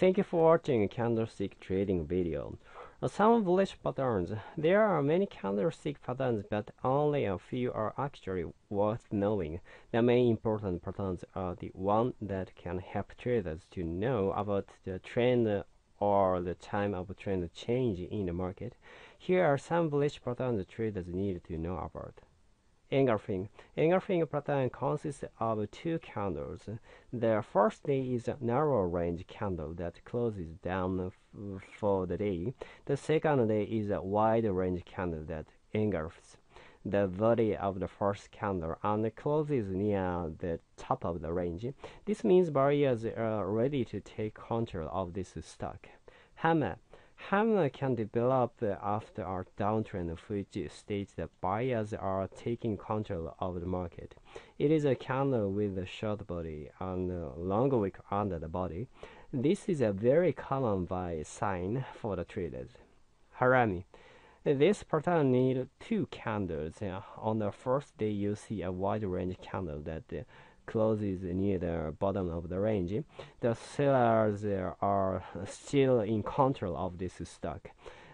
Thank you for watching a candlestick trading video. Some bullish patterns. There are many candlestick patterns, but only a few are actually worth knowing. The main important patterns are the one that can help traders to know about the trend or the time of trend change in the market. Here are some bullish patterns traders need to know about. Engulfing. Engulfing pattern consists of two candles. The first day is a narrow range candle that closes down for the day. The second day is a wide range candle that engulfs the body of the first candle and closes near the top of the range. This means buyers are ready to take control of this stock. Hammer. Hammer can develop after a downtrend, which states that buyers are taking control of the market. It is a candle with a short body and a long wick under the body. This is a very common buy sign for the traders. Harami. This pattern needs two candles. On the first day, you see a wide range candle that closes near the bottom of the range. The sellers are still in control of this stock.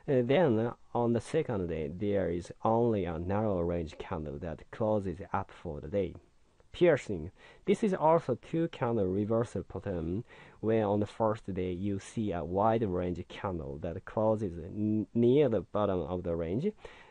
Then on the second day, there is only a narrow range candle that closes up for the day. Piercing. This is also two candle reversal pattern, where on the first day you see a wide range candle that closes near the bottom of the range.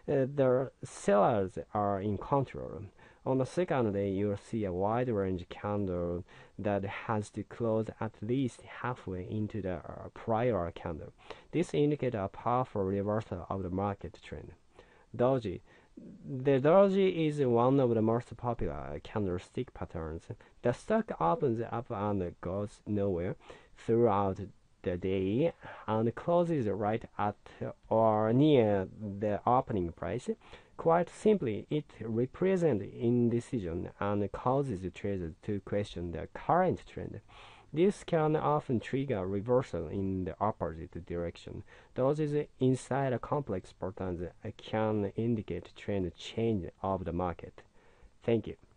The sellers are in control. On the second day, you'll see a wide range candle that has to close at least halfway into the prior candle. This indicates a powerful reversal of the market trend. Doji. The doji is one of the most popular candlestick patterns. The stock opens up and goes nowhere throughout the day and closes right at or near the opening price. Quite simply, it represents indecision and causes traders to question the current trend. This can often trigger reversal in the opposite direction. Dojis inside a complex pattern can indicate trend change of the market. Thank you.